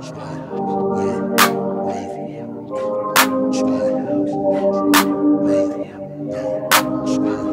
Wavy, wavy, wavy,